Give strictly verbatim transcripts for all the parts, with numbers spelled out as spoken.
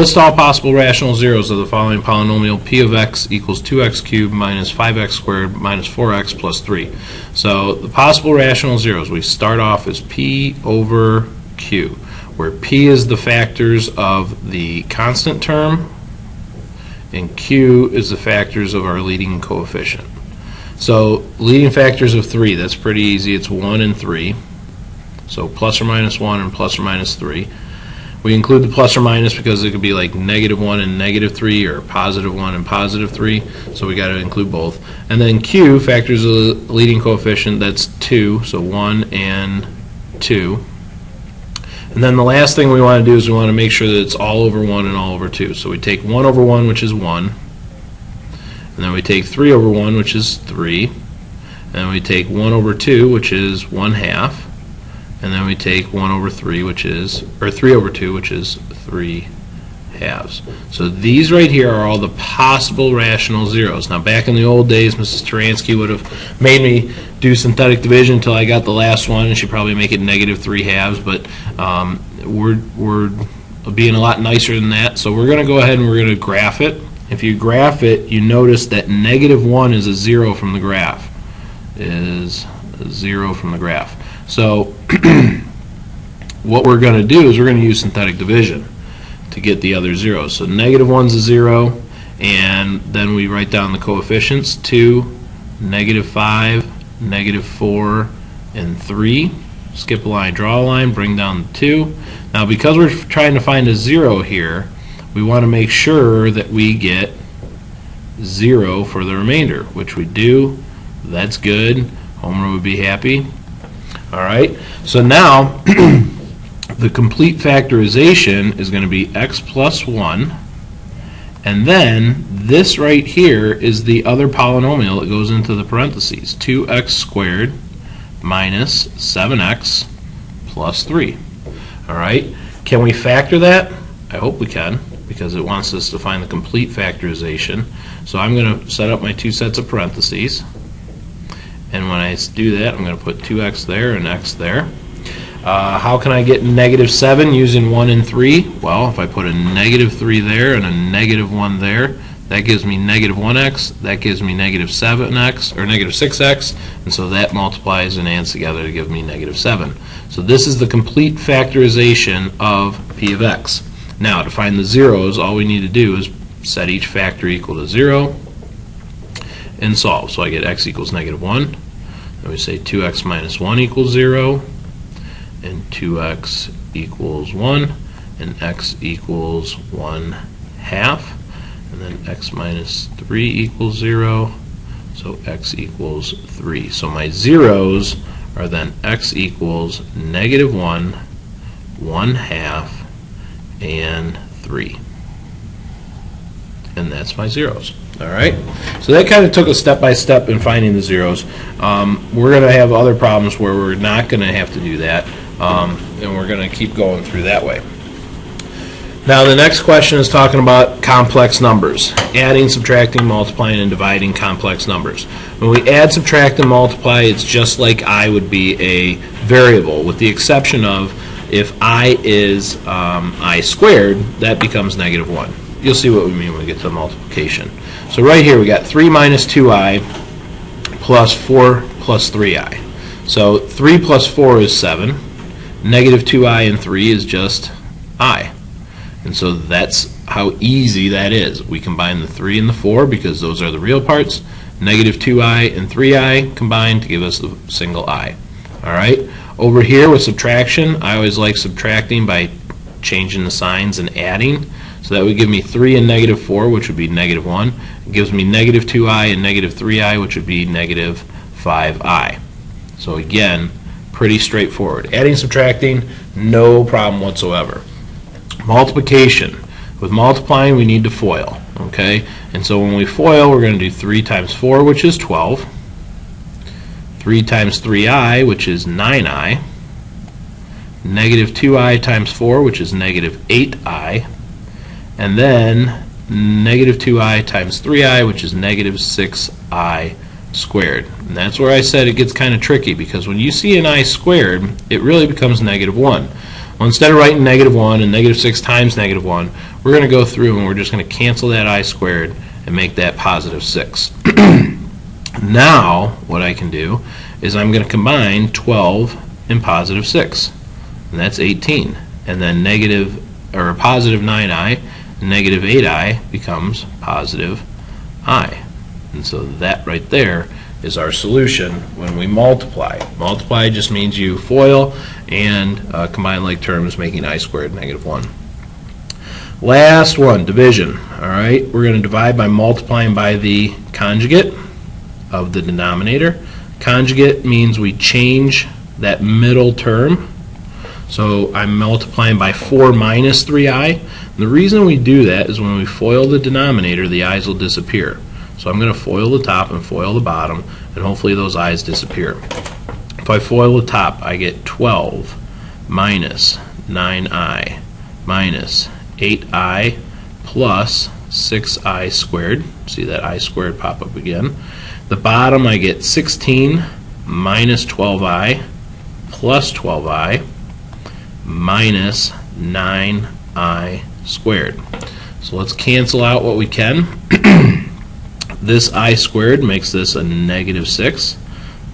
List all possible rational zeros of the following polynomial p of x equals two x cubed minus five x squared minus four x plus three. So the possible rational zeros, we start off as p over q, where p is the factors of the constant term and q is the factors of our leading coefficient. So leading factors of three, that's pretty easy, it's one and three. So plus or minus one and plus or minus three. We include the plus or minus because it could be like negative one and negative three or positive one and positive three, so we got to include both. And then q, factors of the leading coefficient, that's two, so one and two. And then the last thing we want to do is we want to make sure that it's all over one and all over two. So we take one over one, which is one, and then we take three over one, which is three, and we take one over two, which is one half, and then we take one over three, which is, or three over two, which is three halves. So these right here are all the possible rational zeros. Now back in the old days, Missus Taransky would have made me do synthetic division until I got the last one, and she'd probably make it negative three halves, but um, we're, we're being a lot nicer than that. So we're going to go ahead and we're going to graph it. If you graph it, you notice that negative one is a zero from the graph, is a zero from the graph. So what we're going to do is we're going to use synthetic division to get the other zeros. So negative one's a zero, and then we write down the coefficients, two, negative five, negative four, and three. Skip a line, draw a line, bring down the two. Now because we're trying to find a zero here, we want to make sure that we get zero for the remainder, which we do. That's good. Homer would be happy. Alright, so now the complete factorization is going to be x plus one, and then this right here is the other polynomial that goes into the parentheses, two x squared minus seven x plus three. Alright, can we factor that? I hope we can, because it wants us to find the complete factorization. So I'm going to set up my two sets of parentheses. And when I do that, I'm going to put two x there and x there. Uh, how can I get negative seven using one and three? Well, if I put a negative three there and a negative one there, that gives me negative one x, that gives me negative seven x, or negative six x, and so that multiplies and adds together to give me negative seven. So this is the complete factorization of p of x. Now, to find the zeros, all we need to do is set each factor equal to zero and solve. So I get x equals negative one. And we say two x minus one equals zero, and two x equals one, and x equals one half, and then x minus three equals zero, so x equals three. So my zeros are then x equals negative one, one half, and three. And that's my zeros. Alright, so that kind of took us step by step in finding the zeros. Um, we're going to have other problems where we're not going to have to do that, um, and we're going to keep going through that way. Now the next question is talking about complex numbers, adding, subtracting, multiplying, and dividing complex numbers. When we add, subtract, and multiply, it's just like I would be a variable, with the exception of if I is um, I squared, that becomes negative one. You'll see what we mean when we get to multiplication. So right here we got three minus two i plus four plus three i. So three plus four is seven. Negative two i and three is just I. And so that's how easy that is. We combine the three and the four because those are the real parts. Negative two i and three i combine to give us the single I. Alright? Over here with subtraction, I always like subtracting by changing the signs and adding. So that would give me three and negative four, which would be negative one. It gives me negative two i and negative three i, which would be negative five i. So again, pretty straightforward. Adding, subtracting, no problem whatsoever. Multiplication. With multiplying, we need to FOIL. Okay? And so when we FOIL, we're going to do three times four, which is twelve. three times three i, which is nine i. Negative two i times four, which is negative eight i. And then negative two i times three i, which is negative six i squared. And that's where I said it gets kind of tricky, because when you see an I squared, it really becomes negative one. Well, instead of writing negative one and negative six times negative one, we're going to go through and we're just going to cancel that I squared and make that positive six. Now what I can do is I'm going to combine twelve and positive six, and that's eighteen, and then negative or positive nine i and negative eight i becomes positive i. And so that right there is our solution when we multiply. Multiply just means you foil and uh, combine like terms, making I squared negative one. Last one, division. Alright, we're going to divide by multiplying by the conjugate of the denominator. Conjugate means we change that middle term. So I'm multiplying by four minus three i. The reason we do that is when we foil the denominator, the i's will disappear. So I'm going to foil the top and foil the bottom, and hopefully those i's disappear. If I foil the top, I get twelve minus nine i minus eight i plus six i squared. See that I squared pop up again. The bottom, I get sixteen minus twelve i plus twelve i minus nine i squared. So let's cancel out what we can. This I squared makes this a negative six.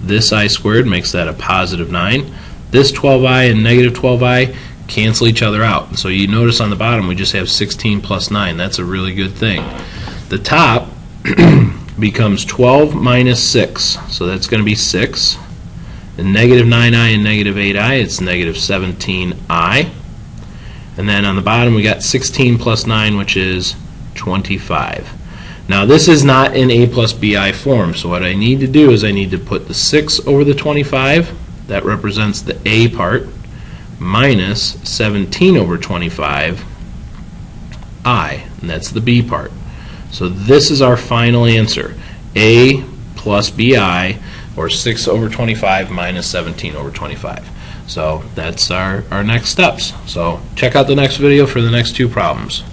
This I squared makes that a positive nine. This twelve i and negative twelve i cancel each other out. So you notice on the bottom we just have sixteen plus nine. That's a really good thing. The top becomes twelve minus six. So that's going to be six. And negative nine i and negative eight i, it's negative seventeen i. And then on the bottom we got sixteen plus nine, which is twenty-five. Now this is not in a plus bi form, so what I need to do is I need to put the six over the twenty-five, that represents the a part, minus seventeen over twenty-five, I, and that's the b part. So this is our final answer, a plus bi, or six over twenty-five minus seventeen over twenty-five. So that's our, our next steps. So check out the next video for the next two problems.